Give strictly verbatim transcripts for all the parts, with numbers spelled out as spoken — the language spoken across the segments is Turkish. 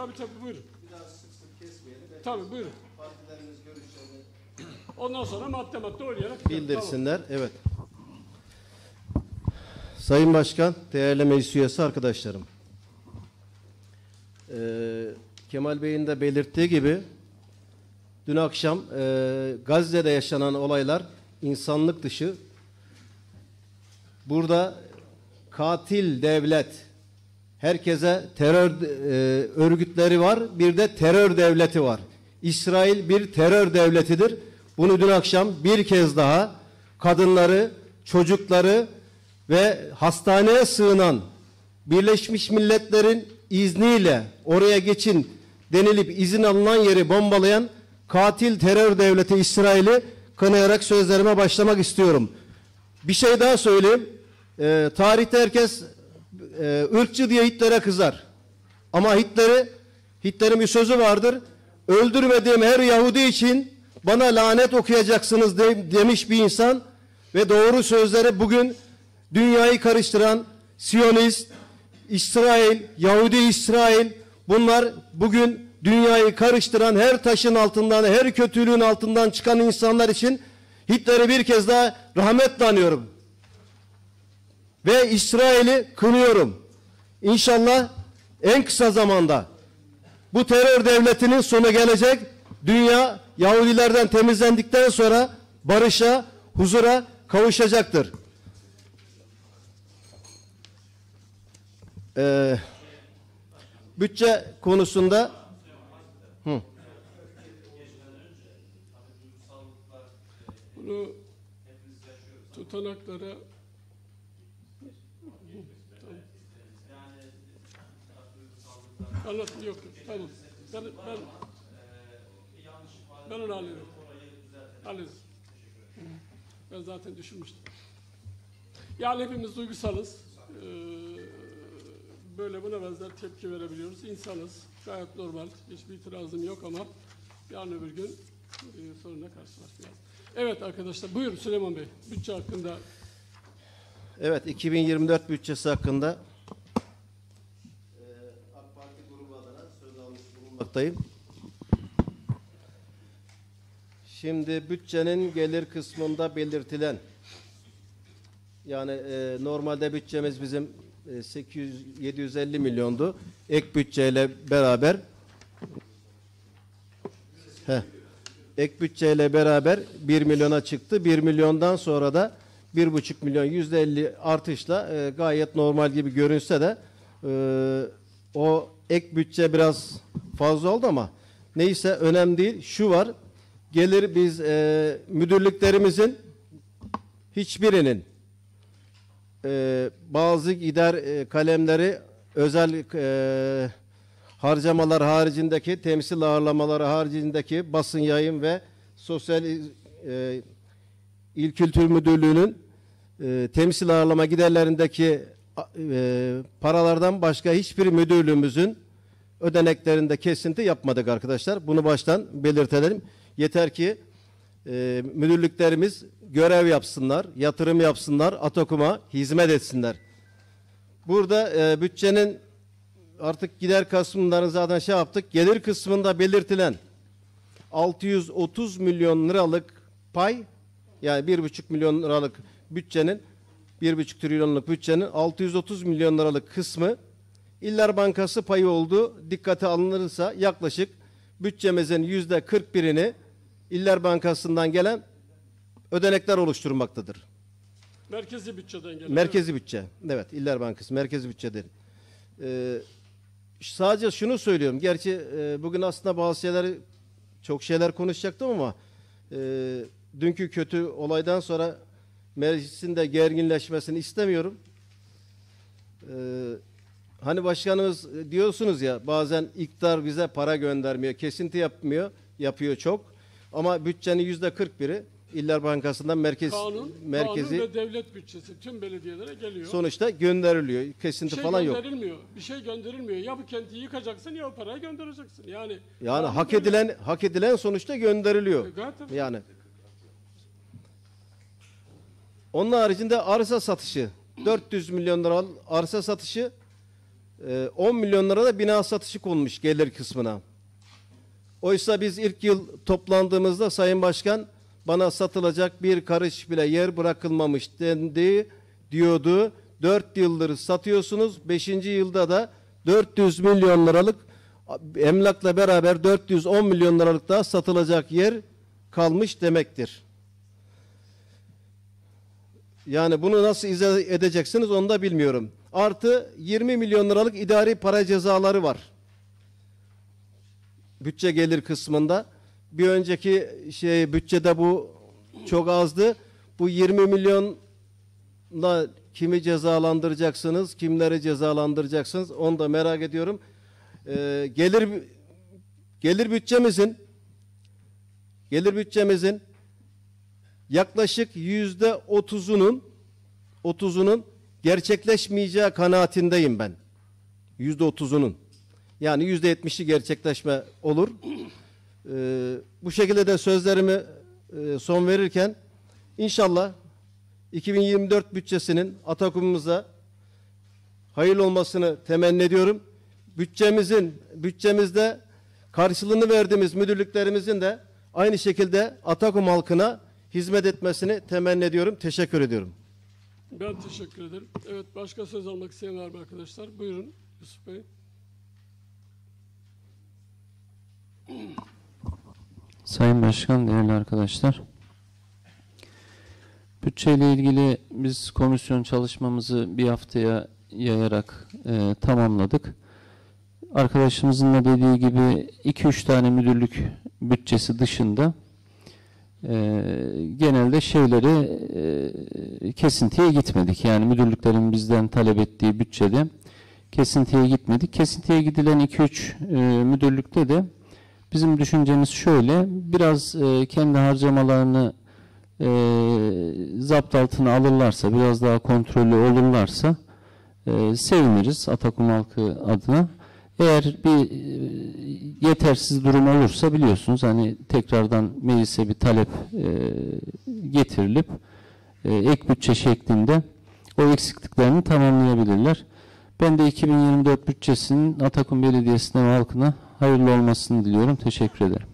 Tabii tabii, buyurun. Bir daha sık sık kesmeyelim. Belki tabii, buyurun. Partilerimiz görüşlerini ondan sonra madde madde olarak bildirsinler. Tamam. Evet. Sayın Başkan, değerli meclis üyesi arkadaşlarım. Ee, Kemal Bey'in de belirttiği gibi dün akşam e, Gazze'de yaşanan olaylar insanlık dışı. Burada katil devlet, herkese terör e, örgütleri var, bir de terör devleti var. İsrail bir terör devletidir. Bunu dün akşam bir kez daha kadınları, çocukları ve hastaneye sığınan, Birleşmiş Milletler'in izniyle oraya geçin denilip izin alınan yeri bombalayan katil terör devleti İsrail'i kınayarak sözlerime başlamak istiyorum. Bir şey daha söyleyeyim. E, tarihte herkes e, ırkçı diye Hitler'e kızar. Ama Hitler'i, Hitler'in bir sözü vardır. Öldürmediğim her Yahudi için bana lanet okuyacaksınız de, demiş bir insan ve doğru sözleri bugün dünyayı karıştıran Siyonist, İsrail, Yahudi İsrail, bunlar bugün dünyayı karıştıran, her taşın altından, her kötülüğün altından çıkan insanlar için Hitler'i bir kez daha rahmetle anıyorum. Ve İsrail'i kınıyorum. İnşallah en kısa zamanda bu terör devletinin sonu gelecek. Dünya Yahudilerden temizlendikten sonra barışa, huzura kavuşacaktır. Ee, bütçe konusunda hı. Bunu tutanaklara anlatın, yok. Tamam. Ben, ben, ben onu hallederim. Hallederim. Ben zaten düşünmüştüm. Yani hepimiz duygusalız. Ee, böyle buna benzer tepki verebiliyoruz. İnsanız. Gayet normal. Hiçbir itirazım yok ama yarın öbür gün e, sorunla karşılaşacağız. Evet arkadaşlar, buyurun Süleyman Bey. Bütçe hakkında. Evet, iki bin yirmi dört bütçesi hakkında Dayım. Şimdi bütçenin gelir kısmında belirtilen, yani e, normalde bütçemiz bizim e, sekiz yüz yedi yüz elli milyondu. Ek bütçeyle beraber heh, ek bütçeyle beraber bir milyona çıktı. bir milyondan sonra da bir buçuk milyon, yüzde elli artışla e, gayet normal gibi görünse de e, o ek bütçe biraz fazla oldu ama neyse önemli değil. Şu var, gelir biz e, müdürlüklerimizin hiçbirinin e, bazı gider e, kalemleri özel e, harcamalar haricindeki, temsil ağırlamaları haricindeki basın yayın ve sosyal e, il kültür müdürlüğünün e, temsil ağırlama giderlerindeki e, paralardan başka hiçbir müdürlüğümüzün ödeneklerinde kesinti yapmadık arkadaşlar. Bunu baştan belirtelim. Yeter ki e, müdürlüklerimiz görev yapsınlar, yatırım yapsınlar, ATOK'uma hizmet etsinler. Burada e, bütçenin artık gider kısımlarını zaten şey yaptık. Gelir kısmında belirtilen altı yüz otuz milyon liralık pay, yani bir buçuk milyon liralık bütçenin, bir buçuk trilyonluk bütçenin altı yüz otuz milyon liralık kısmı İller Bankası payı oldu. Dikkate alınırsa yaklaşık bütçemizin yüzde kırk birini İller Bankası'ndan gelen ödenekler oluşturmaktadır. Merkezi bütçeden gelen. Merkezi evet. bütçe. Evet, İller Bankası merkezi bütçedir. Ee, sadece şunu söylüyorum. Gerçi e, bugün aslında bazı şeyler, çok şeyler konuşacaktım ama e, dünkü kötü olaydan sonra meclisin de gerginleşmesini istemiyorum. Eee Hani başkanımız diyorsunuz ya, bazen iktidar bize para göndermiyor, kesinti yapmıyor, yapıyor çok. Ama bütçenin yüzde kırk biri İller Bankası'ndan merkez, kanun, merkezi. Kanun ve devlet bütçesi tüm belediyelere geliyor. Sonuçta gönderiliyor, kesinti şey falan gönderilmiyor, yok. Bir şey gönderilmiyor. Ya bu kenti yıkacaksın ya o parayı göndereceksin. Yani yani hak edilen mi? hak edilen sonuçta gönderiliyor. E, yani. Onun haricinde arsa satışı, dört yüz milyon lira arsa satışı. on milyon lira da bina satışı konmuş gelir kısmına. Oysa biz ilk yıl toplandığımızda Sayın Başkan bana satılacak bir karış bile yer bırakılmamış dendi diyordu. Dört yıldır satıyorsunuz. Beşinci yılda da dört yüz milyon liralık emlakla beraber dört yüz on milyon liralık daha satılacak yer kalmış demektir. Yani bunu nasıl izah edeceksiniz onu da bilmiyorum. Artı yirmi milyon liralık idari para cezaları var. Bütçe gelir kısmında. Bir önceki şey bütçede bu çok azdı. Bu yirmi milyonla kimi cezalandıracaksınız, kimleri cezalandıracaksınız onu da merak ediyorum. Ee, gelir gelir bütçemizin gelir bütçemizin yaklaşık yüzde otuzunun otuzunun gerçekleşmeyeceği kanaatindeyim ben. Yüzde otuzunun. Yani yüzde yetmişi gerçekleşme olur. Ee, bu şekilde de sözlerimi e, son verirken inşallah iki bin yirmi dört bütçesinin Atakum'umuza hayırlı olmasını temenni ediyorum. Bütçemizin, bütçemizde karşılığını verdiğimiz müdürlüklerimizin de aynı şekilde Atakum halkına hizmet etmesini temenni ediyorum. Teşekkür ediyorum. Ben teşekkür ederim. Evet, başka söz almak isteyenler var arkadaşlar? Buyurun Yusuf Bey. Sayın Başkan, değerli arkadaşlar. Bütçeyle ilgili biz komisyon çalışmamızı bir haftaya yayarak e, tamamladık. Arkadaşımızın da dediği gibi iki üç tane müdürlük bütçesi dışında e, genelde şeyleri e, kesintiye gitmedik. Yani müdürlüklerin bizden talep ettiği bütçede kesintiye gitmedik. Kesintiye gidilen iki üç e, müdürlükte de bizim düşüncemiz şöyle, biraz e, kendi harcamalarını e, zapt altına alırlarsa, biraz daha kontrollü olurlarsa e, seviniriz Atakum halkı adına. Eğer bir e, yetersiz durum olursa biliyorsunuz hani tekrardan meclise bir talep e, getirilip e, ek bütçe şeklinde o eksikliklerini tamamlayabilirler. Ben de iki bin yirmi dört bütçesinin Atakum Belediyesi'ne ve halkına hayırlı olmasını diliyorum. Teşekkür ederim.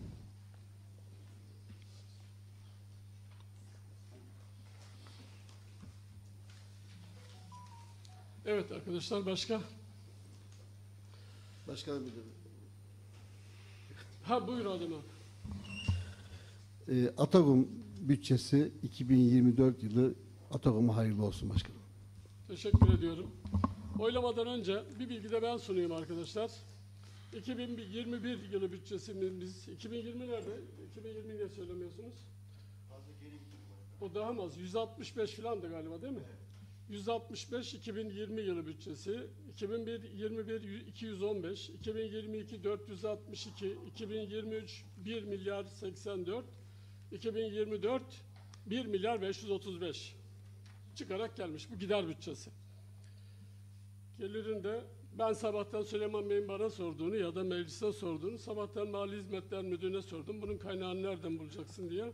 Evet arkadaşlar, başka? Başka bir de. Ha, buyur Adem abi. E, Atakum bütçesi iki bin yirmi dört yılı Atakum'a hayırlı olsun başkanım. Teşekkür ediyorum. Oylamadan önce bir bilgi de ben sunayım arkadaşlar. iki bin yirmi bir yılı bütçesimiz, iki bin yirmi nerede? iki bin yirmi niye söylemiyorsunuz? O daha mı az? yüz altmış beş filandı galiba değil mi? yüz altmış beş iki bin yirmi yılı bütçesi, iki bin yirmi bir iki yüz on beş, iki bin yirmi iki dört yüz altmış iki, iki bin yirmi üç bir milyar seksen dört, iki bin yirmi dört bir milyar beş yüz otuz beş çıkarak gelmiş. Bu gider bütçesi. Gelirinde ben sabahtan Süleyman Bey'in bana sorduğunu ya da meclise sorduğunu, sabahtan Mali Hizmetler Müdürü'ne sordum. Bunun kaynağını nereden bulacaksın diye.